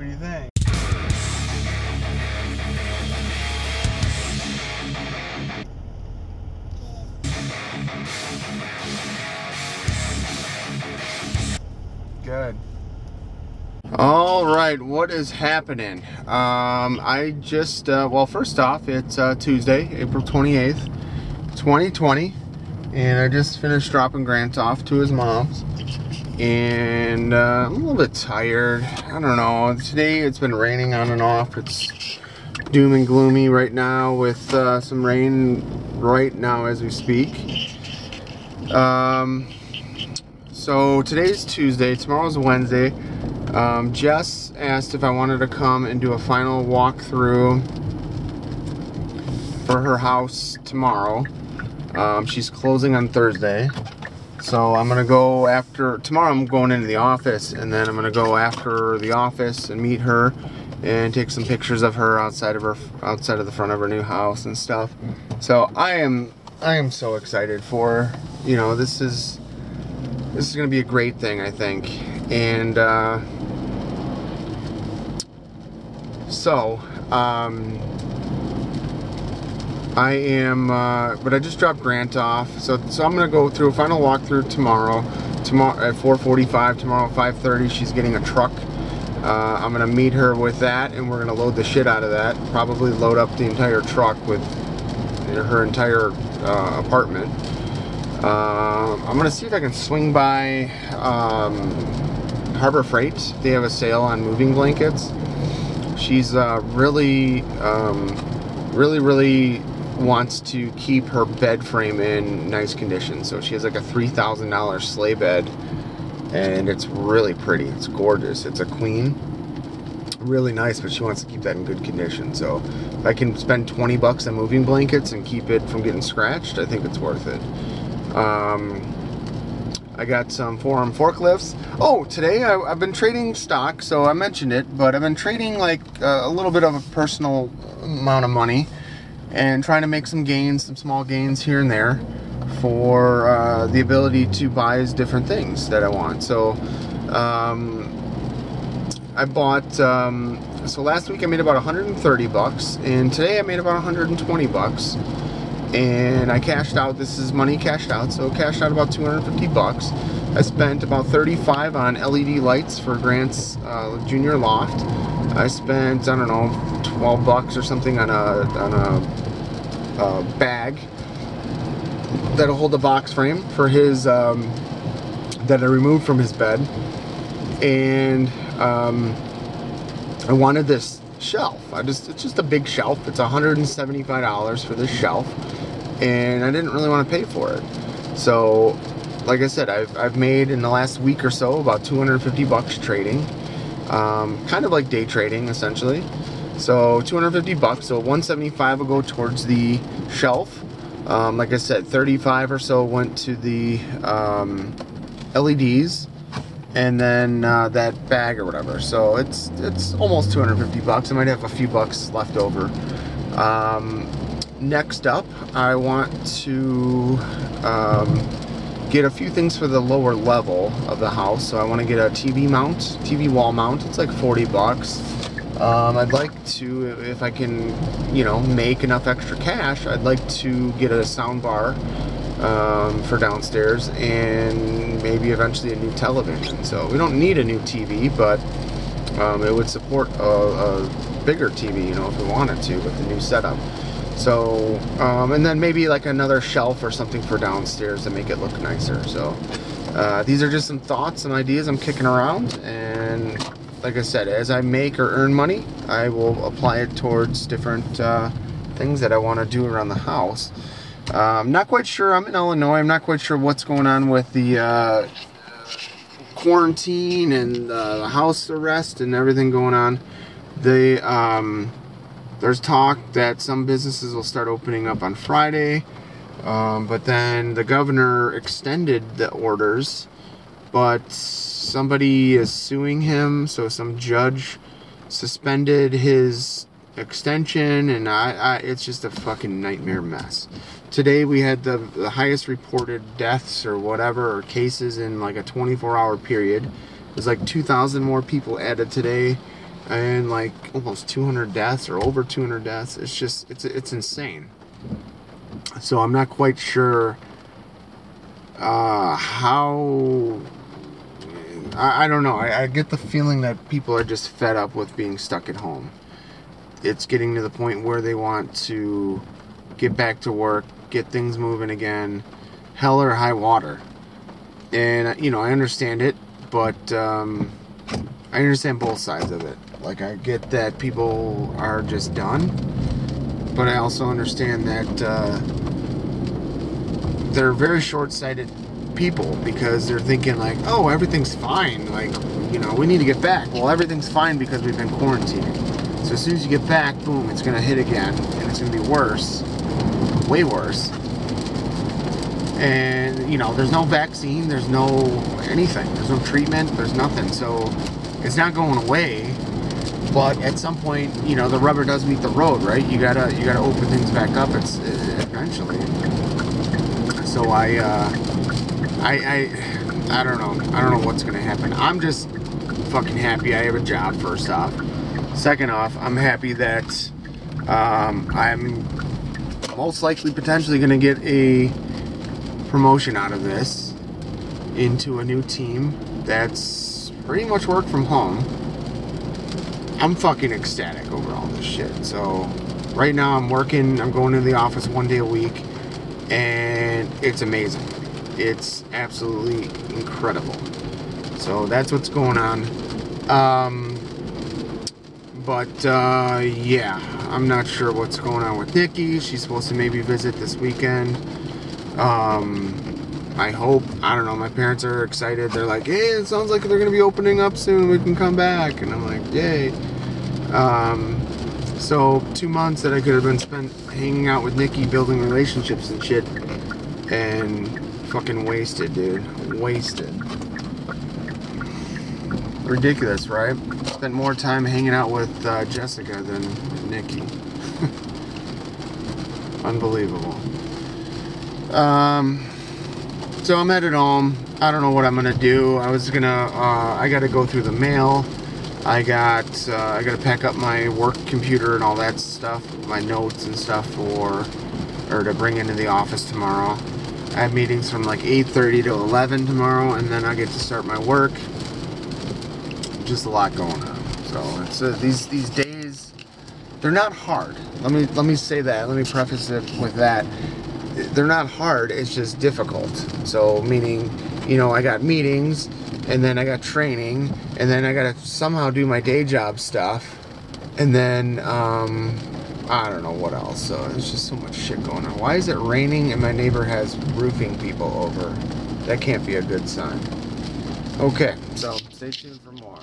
What do you think? Good. All right, what is happening? I just, well, first off, it's Tuesday, April 28th, 2020, and I just finished dropping Grant off to his mom's, and I'm a little bit tired. I don't know, today it's been raining on and off. It's doom and gloomy right now with some rain right now as we speak. So today's Tuesday, tomorrow's Wednesday. Jess asked if I wanted to come and do a final walkthrough for her house tomorrow. She's closing on Thursday. So I'm gonna go after, tomorrow I'm going into the office, and then I'm gonna go after the office and meet her and take some pictures of her outside of the front of her new house and stuff. So I am so excited for her. You know, this is gonna be a great thing, I think. And I am, but I just dropped Grant off, so I'm gonna go through a final walkthrough tomorrow at 4:45, tomorrow at 5:30, she's getting a truck. I'm gonna meet her with that, and we're gonna load the shit out of that, probably load up the entire truck with her entire apartment. I'm gonna see if I can swing by Harbor Freight. They have a sale on moving blankets. She's really wants to keep her bed frame in nice condition. So she has like a $3,000 sleigh bed, and it's really pretty. It's gorgeous. It's a queen. Really nice, but she wants to keep that in good condition. So if I can spend 20 bucks on moving blankets and keep it from getting scratched, I think it's worth it. I got some Forum forklifts. Oh, today I've been trading stock, so I mentioned it, but I've been trading like a little bit of a personal amount of money and trying to make some gains, some small gains here and there for the ability to buy different things that I want. So I bought, so last week I made about 130 bucks, and today I made about 120 bucks. And I cashed out, this is money cashed out, so cashed out about 250 bucks. I spent about 35 on LED lights for Grant's junior loft. I spent, I don't know, 12 bucks or something on a bag that'll hold a box frame for his, that I removed from his bed. And I wanted this shelf. It's just a big shelf. It's $175 for this shelf, and I didn't really want to pay for it. So like I said, I've made in the last week or so about 250 bucks trading, kind of like day trading essentially. So 250 bucks, so 175 will go towards the shelf. Like I said, 35 or so went to the LEDs, and then that bag or whatever. So it's almost 250 bucks. I might have a few bucks left over. Next up, I want to get a few things for the lower level of the house. So I want to get a TV mount, TV wall mount. It's like 40 bucks. I'd like to, if I can, you know, make enough extra cash, I'd like to get a sound bar for downstairs, and maybe eventually a new television. So we don't need a new TV, but it would support a bigger TV, you know, if we wanted to with the new setup. So and then maybe like another shelf or something for downstairs to make it look nicer. So these are just some thoughts and ideas I'm kicking around, and like I said, as I make or earn money, I will apply it towards different things that I want to do around the house. I'm not quite sure. I'm in Illinois. I'm not quite sure what's going on with the quarantine and the house arrest and everything going on. There's talk that some businesses will start opening up on Friday, but then the governor extended the orders, but somebody is suing him, so some judge suspended his extension, and it's just a fucking nightmare mess. Today we had the highest reported deaths or whatever, or cases in like a 24-hour period. There's like 2,000 more people added today. and like almost 200 deaths or over 200 deaths. It's just, it's insane. So I'm not quite sure how, I don't know. I get the feeling that people are just fed up with being stuck at home. It's getting to the point where they want to get back to work, get things moving again, hell or high water. And, you know, I understand it, but I understand both sides of it. Like, I get that people are just done, but I also understand that they're very short-sighted people, because they're thinking like, oh, everything's fine, like, you know, we need to get back. Well, everything's fine because we've been quarantining. So as soon as you get back, boom, it's going to hit again, and it's going to be worse, way worse. And, you know, there's no vaccine, there's no anything, there's no treatment, there's nothing. So it's not going away, but at some point, you know, the rubber does meet the road, right? You gotta open things back up. Eventually. So I don't know. I don't know what's gonna happen. I'm just fucking happy I have a job, first off. Second off, I'm happy that I'm most likely potentially gonna get a promotion out of this into a new team that's pretty much work from home. I'm fucking ecstatic over all this shit. So right now I'm working, I'm going to the office 1 day a week, and it's amazing. It's absolutely incredible. So that's what's going on. Yeah, I'm not sure what's going on with Nikki. She's supposed to maybe visit this weekend. I hope, I don't know, my parents are excited. They're like, hey, it sounds like they're going to be opening up soon. We can come back. And I'm like, yay. So 2 months that I could have been spent hanging out with Nikki, building relationships and shit, and fucking wasted, dude. Wasted. Ridiculous, right? Spent more time hanging out with Jessica than Nikki. Unbelievable. So I'm headed home. I don't know what I'm gonna do. I gotta go through the mail. I gotta pack up my work computer and all that stuff, my notes and stuff or to bring into the office tomorrow. I have meetings from like 8:30 to 11 tomorrow, and then I get to start my work. Just a lot going on. So it's these days, they're not hard. Let me say that. Let me preface it with that. They're not hard, it's just difficult. So meaning, you know, I got meetings, and then I got training, and then I gotta somehow do my day job stuff, and then I don't know what else. So there's just so much shit going on. Why is it raining and my neighbor has roofing people over? That can't be a good sign. Okay, so stay tuned for more.